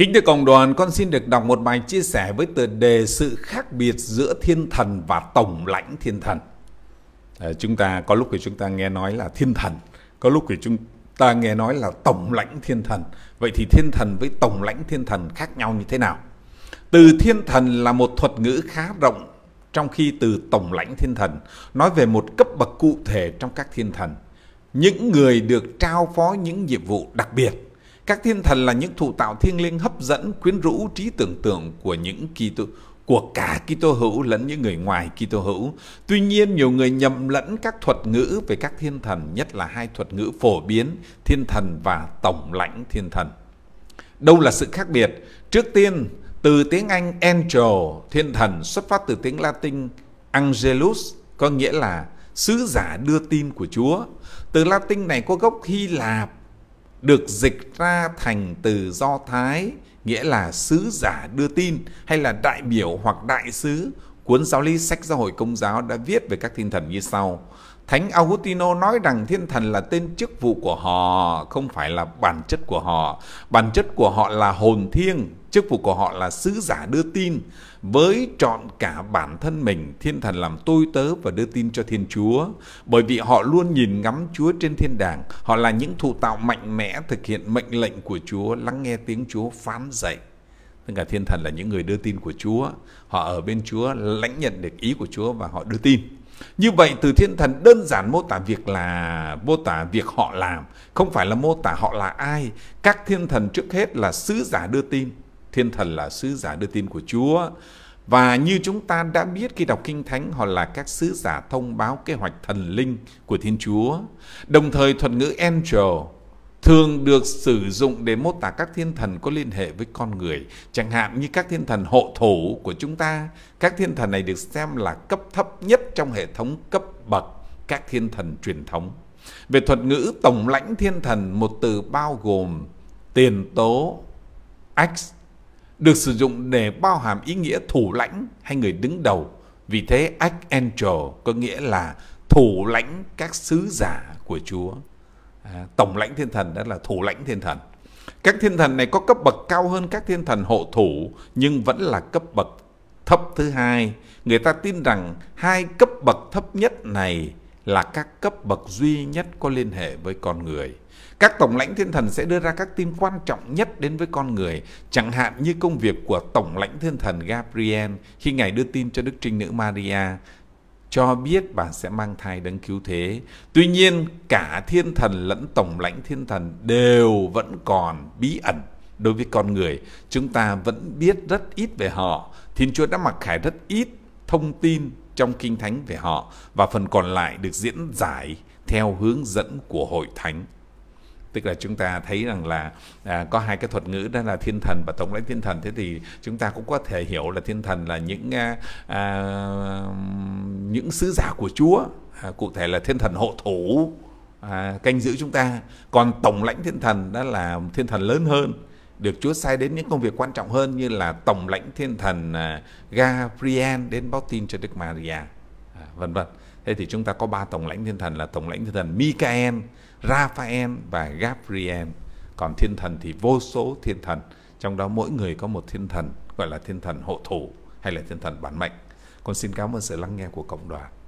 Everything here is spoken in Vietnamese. Kính thưa cộng đoàn, con xin được đọc một bài chia sẻ với tựa đề sự khác biệt giữa thiên thần và tổng lãnh thiên thần. Chúng ta có lúc thì chúng ta nghe nói là thiên thần, có lúc thì chúng ta nghe nói là tổng lãnh thiên thần. Vậy thì thiên thần với tổng lãnh thiên thần khác nhau như thế nào? Từ thiên thần là một thuật ngữ khá rộng, trong khi từ tổng lãnh thiên thần nói về một cấp bậc cụ thể trong các thiên thần, những người được trao phó những nhiệm vụ đặc biệt. Các thiên thần là những thụ tạo thiêng liêng hấp dẫn, quyến rũ trí tưởng tượng của cả Kitô hữu lẫn những người ngoài Kitô hữu. Tuy nhiên, nhiều người nhầm lẫn các thuật ngữ về các thiên thần, nhất là hai thuật ngữ phổ biến, thiên thần và tổng lãnh thiên thần. Đâu là sự khác biệt? Trước tiên, từ tiếng Anh angel, thiên thần, xuất phát từ tiếng Latin angelus, có nghĩa là sứ giả đưa tin của Chúa. Từ Latin này có gốc Hy Lạp, được dịch ra thành từ Do Thái, nghĩa là sứ giả đưa tin hay là đại biểu hoặc đại sứ. Cuốn giáo lý Sách Giáo hội Công giáo đã viết về các thiên thần như sau. Thánh Augustinô nói rằng thiên thần là tên chức vụ của họ, không phải là bản chất của họ. Bản chất của họ là hồn thiêng, chức vụ của họ là sứ giả đưa tin. Với trọn cả bản thân mình, thiên thần làm tôi tớ và đưa tin cho Thiên Chúa. Bởi vì họ luôn nhìn ngắm Chúa trên thiên đàng, họ là những thụ tạo mạnh mẽ thực hiện mệnh lệnh của Chúa, lắng nghe tiếng Chúa phán dạy. Tất cả thiên thần là những người đưa tin của Chúa, họ ở bên Chúa, lãnh nhận được ý của Chúa và họ đưa tin. Như vậy, từ thiên thần đơn giản mô tả việc họ làm, không phải là mô tả họ là ai. Các thiên thần trước hết là sứ giả đưa tin. Thiên thần là sứ giả đưa tin của Chúa. Và như chúng ta đã biết khi đọc Kinh Thánh, họ là các sứ giả thông báo kế hoạch thần linh của Thiên Chúa. Đồng thời, thuật ngữ angel thường được sử dụng để mô tả các thiên thần có liên hệ với con người, chẳng hạn như các thiên thần hộ thủ của chúng ta. Các thiên thần này được xem là cấp thấp nhất trong hệ thống cấp bậc các thiên thần truyền thống. Về thuật ngữ tổng lãnh thiên thần, một từ bao gồm tiền tố X, được sử dụng để bao hàm ý nghĩa thủ lãnh hay người đứng đầu. Vì thế, Archangel có nghĩa là thủ lãnh các sứ giả của Chúa. Tổng lãnh thiên thần đó là thủ lãnh thiên thần. Các thiên thần này có cấp bậc cao hơn các thiên thần hộ thủ, nhưng vẫn là cấp bậc thấp thứ hai. Người ta tin rằng hai cấp bậc thấp nhất này là các cấp bậc duy nhất có liên hệ với con người. Các tổng lãnh thiên thần sẽ đưa ra các tin quan trọng nhất đến với con người, chẳng hạn như công việc của tổng lãnh thiên thần Gabriel khi ngài đưa tin cho Đức Trinh Nữ Maria, cho biết bà sẽ mang thai Đấng Cứu Thế. Tuy nhiên, cả thiên thần lẫn tổng lãnh thiên thần đều vẫn còn bí ẩn đối với con người. Chúng ta vẫn biết rất ít về họ. Thiên Chúa đã mặc khải rất ít thông tin trong Kinh Thánh về họ, và phần còn lại được diễn giải theo hướng dẫn của Hội Thánh. Tức là chúng ta thấy rằng là có hai cái thuật ngữ, đó là thiên thần và tổng lãnh thiên thần. Thế thì chúng ta cũng có thể hiểu là thiên thần là những sứ giả của Chúa, cụ thể là thiên thần hộ thủ canh giữ chúng ta. Còn tổng lãnh thiên thần đó là thiên thần lớn hơn, được Chúa sai đến những công việc quan trọng hơn, như là tổng lãnh thiên thần Gabriel đến báo tin cho Đức Maria, vân vân. Thế thì chúng ta có ba tổng lãnh thiên thần là tổng lãnh thiên thần Michael, Raphael và Gabriel. Còn thiên thần thì vô số thiên thần, trong đó mỗi người có một thiên thần, gọi là thiên thần hộ thủ hay là thiên thần bản mệnh. Con xin cảm ơn sự lắng nghe của cộng đoàn.